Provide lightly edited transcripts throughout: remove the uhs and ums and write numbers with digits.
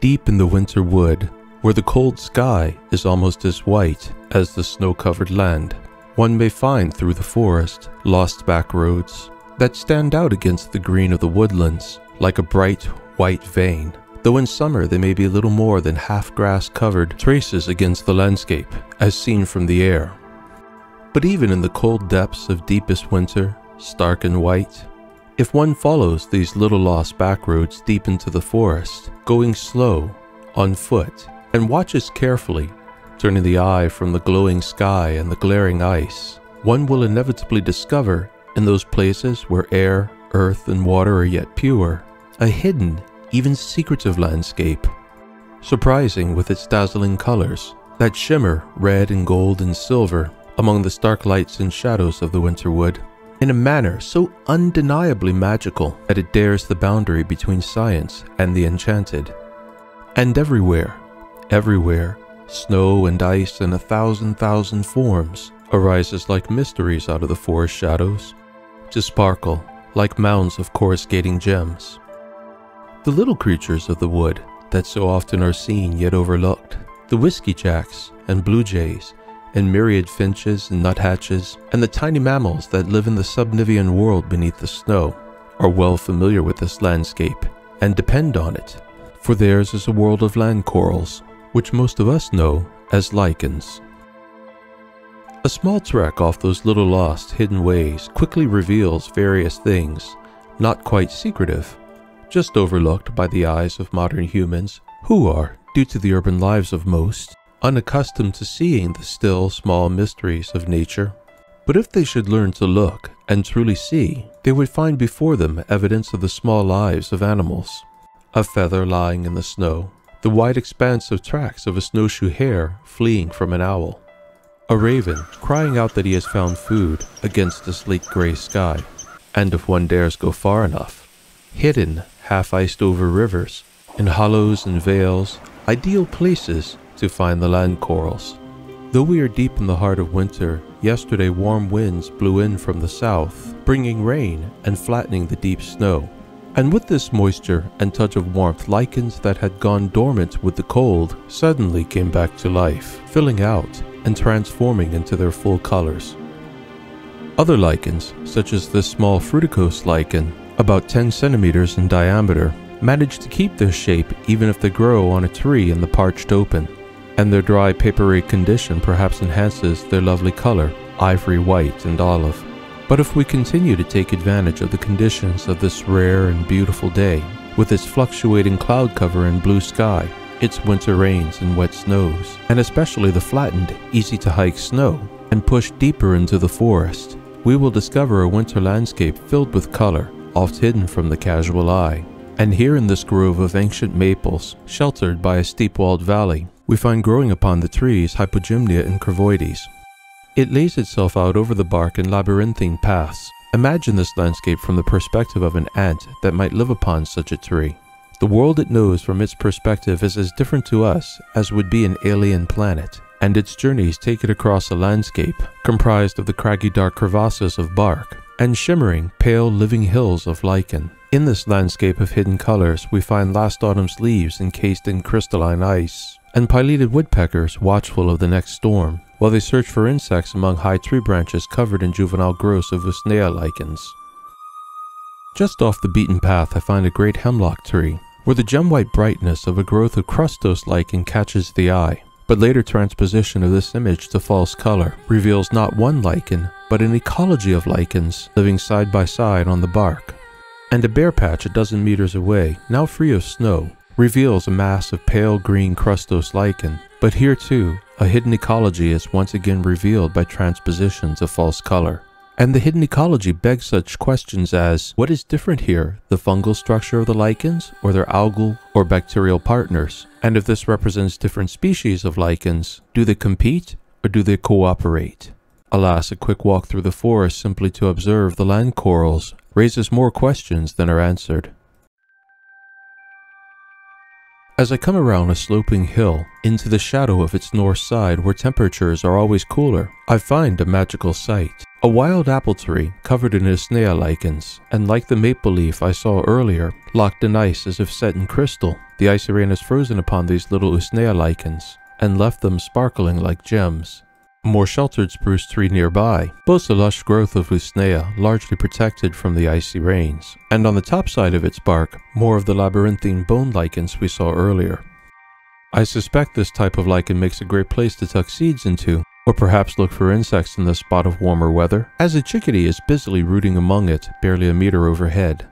deep in the winter wood, where the cold sky is almost as white as the snow-covered land, one may find through the forest lost back roads that stand out against the green of the woodlands like a bright white vein, though in summer they may be little more than half-grass-covered traces against the landscape, as seen from the air. But even in the cold depths of deepest winter, stark and white, if one follows these little lost backroads deep into the forest, going slow, on foot, and watches carefully, turning the eye from the glowing sky and the glaring ice, one will inevitably discover, in those places where air, earth, and water are yet pure, a hidden, even secretive landscape, surprising with its dazzling colors that shimmer red and gold and silver among the stark lights and shadows of the winter wood, in a manner so undeniably magical that it dares the boundary between science and the enchanted. And everywhere, everywhere, snow and ice in a thousand forms arises like mysteries out of the forest shadows, to sparkle like mounds of coruscating gems. The little creatures of the wood that so often are seen yet overlooked, the whisky jacks and blue jays, and myriad finches and nuthatches, and the tiny mammals that live in the subnivian world beneath the snow, are well familiar with this landscape and depend on it, for theirs is a world of land corals, which most of us know as lichens. A small trek off those little lost hidden ways quickly reveals various things, not quite secretive, just overlooked by the eyes of modern humans who are, due to the urban lives of most, unaccustomed to seeing the still small mysteries of nature. But if they should learn to look and truly see, they would find before them evidence of the small lives of animals. A feather lying in the snow, the wide expanse of tracks of a snowshoe hare fleeing from an owl, a raven crying out that he has found food against the sleek gray sky, and if one dares go far enough, hidden, half-iced over rivers, in hollows and vales, ideal places to find the land corals. Though we are deep in the heart of winter, yesterday warm winds blew in from the south, bringing rain and flattening the deep snow. And with this moisture and touch of warmth, lichens that had gone dormant with the cold suddenly came back to life, filling out and transforming into their full colors. Other lichens, such as this small fruticose lichen, about 10 centimeters in diameter, manage to keep their shape even if they grow on a tree in the parched open, and their dry papery condition perhaps enhances their lovely color, ivory white and olive. But if we continue to take advantage of the conditions of this rare and beautiful day, with its fluctuating cloud cover and blue sky, its winter rains and wet snows, and especially the flattened, easy-to-hike snow, and push deeper into the forest, we will discover a winter landscape filled with color, oft hidden from the casual eye. And here in this grove of ancient maples, sheltered by a steep-walled valley, we find growing upon the trees Hypogymnia incurvoides. It lays itself out over the bark in labyrinthine paths. Imagine this landscape from the perspective of an ant that might live upon such a tree. The world it knows from its perspective is as different to us as would be an alien planet, and its journeys take it across a landscape comprised of the craggy dark crevasses of bark and shimmering, pale, living hills of lichen. In this landscape of hidden colors, we find last autumn's leaves encased in crystalline ice, and pileated woodpeckers watchful of the next storm, while they search for insects among high tree branches covered in juvenile growths of Usnea lichens. Just off the beaten path, I find a great hemlock tree, where the gem-white brightness of a growth of crustose lichen catches the eye, but later transposition of this image to false color reveals not one lichen, but an ecology of lichens living side by side on the bark. And a bare patch a dozen meters away, now free of snow, reveals a mass of pale green crustose lichen, but here too, a hidden ecology is once again revealed by transpositions of false color. And the hidden ecology begs such questions as, what is different here, the fungal structure of the lichens, or their algal or bacterial partners? And if this represents different species of lichens, do they compete or do they cooperate? Alas, a quick walk through the forest simply to observe the land corals raises more questions than are answered. As I come around a sloping hill, into the shadow of its north side where temperatures are always cooler, I find a magical sight. A wild apple tree covered in Usnea lichens, and like the maple leaf I saw earlier, locked in ice as if set in crystal, The icy rain has frozen upon these little Usnea lichens and left them sparkling like gems. More sheltered spruce tree nearby boasts a lush growth of Usnea, largely protected from the icy rains, and on the top side of its bark, more of the labyrinthine bone lichens we saw earlier. I suspect this type of lichen makes a great place to tuck seeds into, or perhaps look for insects in this spot of warmer weather, as a chickadee is busily rooting among it, barely a meter overhead.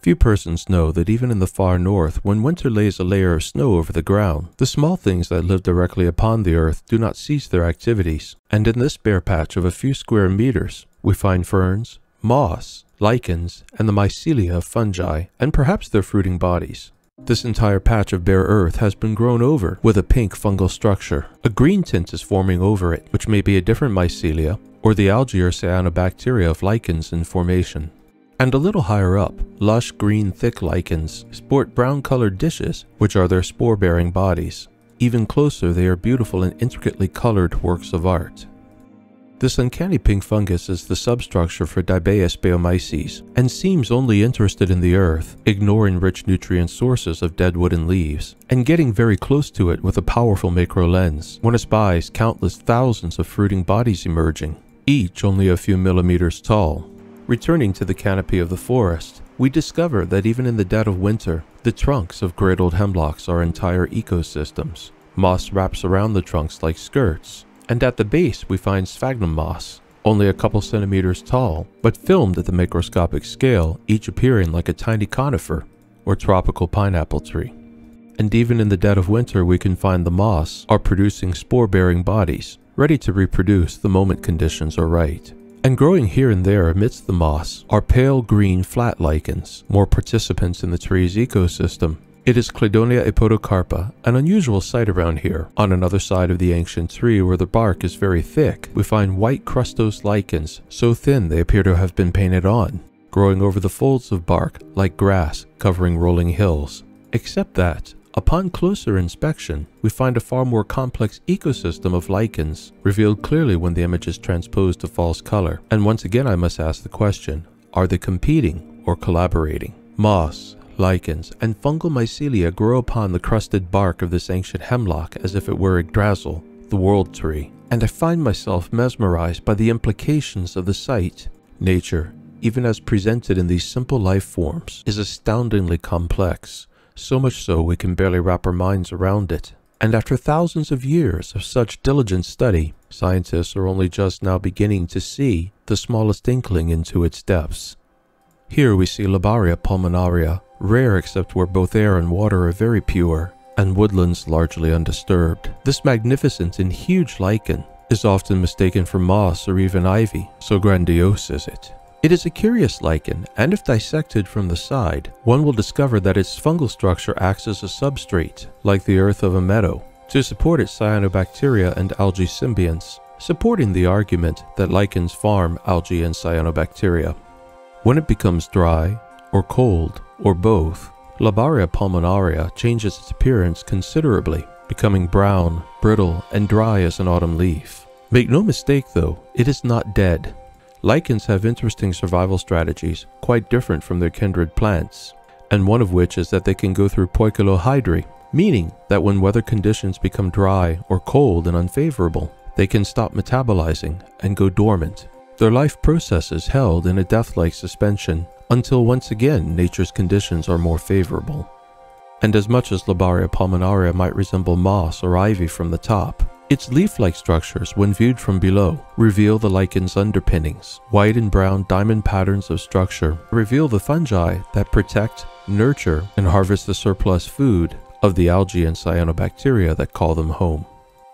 Few persons know that even in the far north, when winter lays a layer of snow over the ground, the small things that live directly upon the earth do not cease their activities, and in this bare patch of a few square meters, we find ferns, moss, lichens, and the mycelia of fungi, and perhaps their fruiting bodies. This entire patch of bare earth has been grown over with a pink fungal structure. A green tint is forming over it, which may be a different mycelia, or the algae or cyanobacteria of lichens in formation. And a little higher up, lush green thick lichens sport brown-colored dishes, which are their spore-bearing bodies. Even closer, they are beautiful and intricately colored works of art. This uncanny pink fungus is the substructure for Dibaeus baeomyces, and seems only interested in the earth, ignoring rich nutrient sources of dead wood and leaves, and getting very close to it with a powerful macro lens, one espies countless thousands of fruiting bodies emerging, each only a few millimeters tall. Returning to the canopy of the forest, we discover that even in the dead of winter, the trunks of great old hemlocks are entire ecosystems. Moss wraps around the trunks like skirts, and at the base we find sphagnum moss, only a couple centimeters tall, but filmed at the microscopic scale, each appearing like a tiny conifer or tropical pineapple tree. And even in the dead of winter we can find the moss are producing spore-bearing bodies, ready to reproduce the moment conditions are right. And growing here and there amidst the moss are pale green flat lichens, more participants in the tree's ecosystem. It is Cladonia epodocarpa, an unusual sight around here. On another side of the ancient tree where the bark is very thick, we find white crustose lichens, so thin they appear to have been painted on, growing over the folds of bark like grass covering rolling hills. Except that, upon closer inspection, we find a far more complex ecosystem of lichens, revealed clearly when the image is transposed to false color. And once again I must ask the question, are they competing or collaborating? Moss, lichens, and fungal mycelia grow upon the crusted bark of this ancient hemlock as if it were Yggdrasil, the world tree, and I find myself mesmerized by the implications of the sight. Nature, even as presented in these simple life forms, is astoundingly complex. So much so we can barely wrap our minds around it. And after thousands of years of such diligent study, scientists are only just now beginning to see the smallest inkling into its depths. Here we see Lobaria pulmonaria, rare except where both air and water are very pure, and woodlands largely undisturbed. This magnificent and huge lichen is often mistaken for moss or even ivy, so grandiose is it. It is a curious lichen, and if dissected from the side, one will discover that its fungal structure acts as a substrate, like the earth of a meadow, to support its cyanobacteria and algae symbionts, supporting the argument that lichens farm algae and cyanobacteria. When it becomes dry, or cold, or both, Lobaria pulmonaria changes its appearance considerably, becoming brown, brittle, and dry as an autumn leaf. Make no mistake though, it is not dead. Lichens have interesting survival strategies, quite different from their kindred plants, and one of which is that they can go through poikilohydry, meaning that when weather conditions become dry or cold and unfavorable, they can stop metabolizing and go dormant. Their life process is held in a death-like suspension until once again nature's conditions are more favorable. And as much as Lobaria pulmonaria might resemble moss or ivy from the top, its leaf-like structures, when viewed from below, reveal the lichen's underpinnings. White and brown diamond patterns of structure reveal the fungi that protect, nurture, and harvest the surplus food of the algae and cyanobacteria that call them home.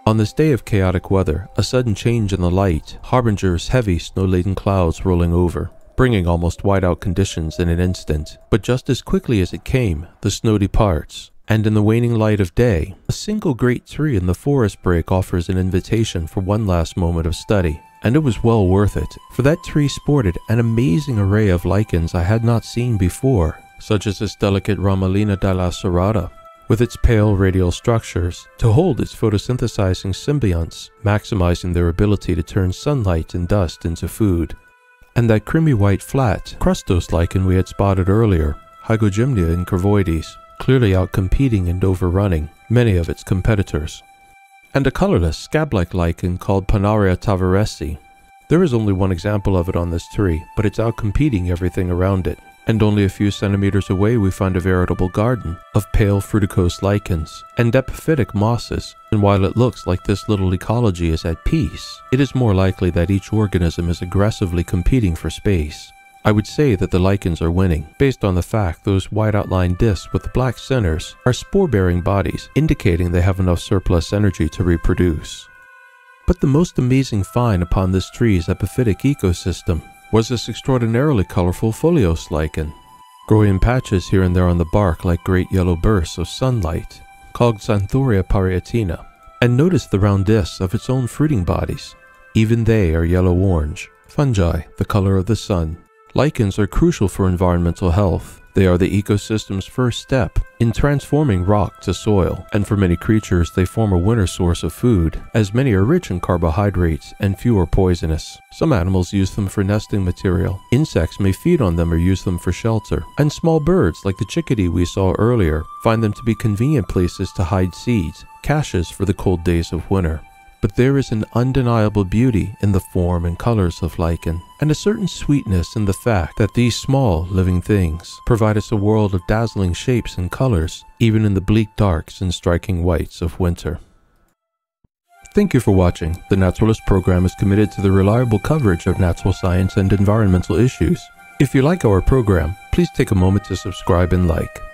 On this day of chaotic weather, a sudden change in the light harbingers heavy snow-laden clouds rolling over, bringing almost whiteout conditions in an instant. But just as quickly as it came, the snow departs. And in the waning light of day, a single great tree in the forest break offers an invitation for one last moment of study, and it was well worth it, for that tree sported an amazing array of lichens I had not seen before, such as this delicate Ramalina dilacerata, with its pale radial structures, to hold its photosynthesizing symbionts, maximizing their ability to turn sunlight and dust into food. and that creamy white flat, crustose lichen we had spotted earlier, Hypogymnia incurvoides, clearly outcompeting and overrunning many of its competitors. And a colorless, scab-like lichen called Panaria tavaresi. There is only one example of it on this tree, but it's outcompeting everything around it, and only a few centimeters away we find a veritable garden of pale fruticose lichens and epiphytic mosses, and while it looks like this little ecology is at peace, it is more likely that each organism is aggressively competing for space. I would say that the lichens are winning, based on the fact those white outlined discs with black centers are spore-bearing bodies, indicating they have enough surplus energy to reproduce. But the most amazing find upon this tree's epiphytic ecosystem was this extraordinarily colorful foliose lichen, growing in patches here and there on the bark like great yellow bursts of sunlight, called Xanthoria parietina, and notice the round discs of its own fruiting bodies. Even they are yellow-orange, fungi, the color of the sun. Lichens are crucial for environmental health. They are the ecosystem's first step in transforming rock to soil, and for many creatures they form a winter source of food, as many are rich in carbohydrates and few are poisonous. Some animals use them for nesting material, insects may feed on them or use them for shelter, and small birds like the chickadee we saw earlier find them to be convenient places to hide seeds, caches for the cold days of winter. But there is an undeniable beauty in the form and colors of lichen, and a certain sweetness in the fact that these small living things provide us a world of dazzling shapes and colors, even in the bleak darks and striking whites of winter. Thank you for watching. The Naturalist program is committed to the reliable coverage of natural science and environmental issues. If you like our program, please take a moment to subscribe and like.